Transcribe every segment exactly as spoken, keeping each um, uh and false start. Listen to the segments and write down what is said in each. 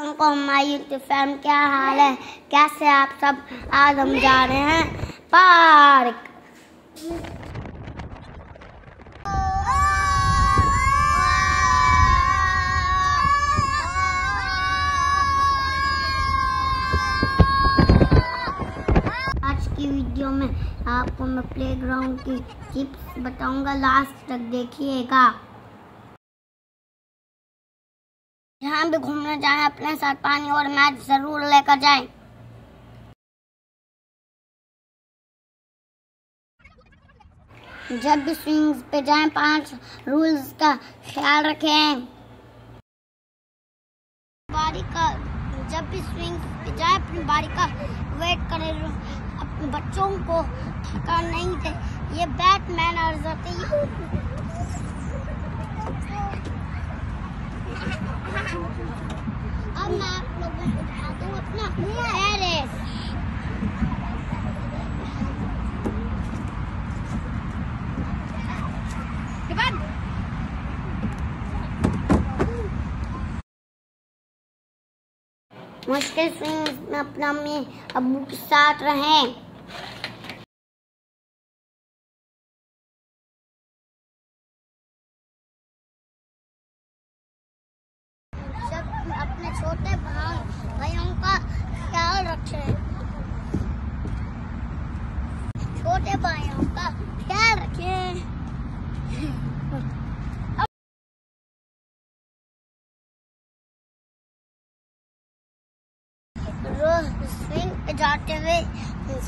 हमको हमारी YouTube fam क्या हाल है, कैसे आप सब। आज हम जा रहे हैं पार्क। आज की वीडियो में आपको मैं प्लेग्राउंड की टिप्स बताऊंगा, लास्ट तक देखिएगा। जहाँ भी घूमना चाहें अपने साथ पानी और मैच जरूर लेकर जाएं। जब भी स्विंग्स पे जाएं पांच रूल्स का ख्याल रखें। बारी का जब भी स्विंग्स पे जाएं अपनी बारी का वेट करें। अपने बच्चों को थकान नहीं दे, ये बैटमैन और जरूरत अब मैं आप लोगों को दिखाता हूँ अपना टेरेस। मुश्किल स्विंग में अपना मम्मी अबू के साथ रहें। अपने छोटे भाइयों का ख्याल रखें, छोटे भाइयों का ख्याल रखें। रोज स्विंग पे जाते हुए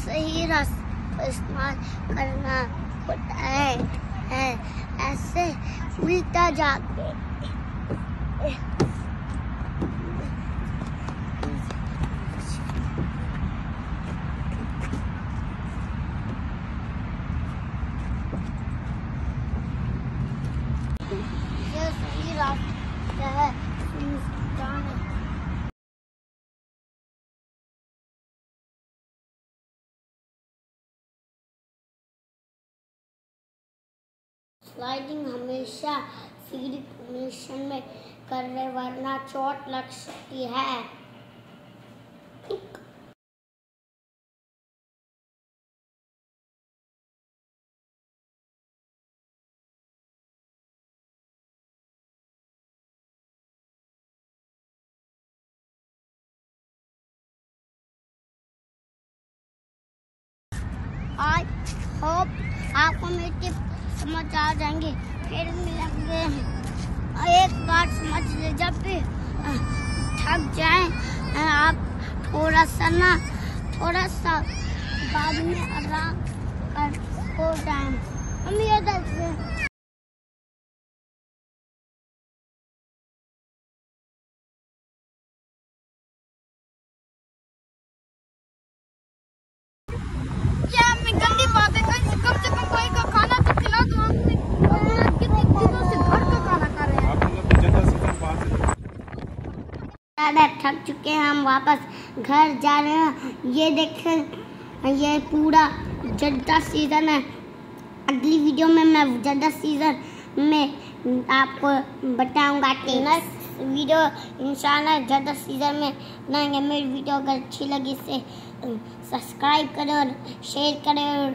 सही रास्ता इस्तेमाल करना होता है, है। ऐसे उल्टा जाके स्लाइडिंग हमेशा सीढ़ी पोजीशन में करने वरना चोट लग सकती है। आई होप आपको मेरी टिप समझ आ जाएंगे। फिर मिलेंगे, एक बात समझ ले, जब भी थक जाए आप थोड़ा सा ना थोड़ा सा बाद में आराम कर हो जाए। हम ये दस थक चुके हैं, हम वापस घर जा रहे हैं। ये देखें, ये पूरा जद्दा सीज़न है। अगली वीडियो में मैं जद्दा सीज़न में आपको बताऊंगा कि नेक्स्ट वीडियो इंशाल्लाह जद्दा सीज़न में बनाएंगे। मेरी वीडियो अगर अच्छी लगी इसे सब्सक्राइब करें और शेयर करें और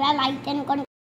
बेल आइकन को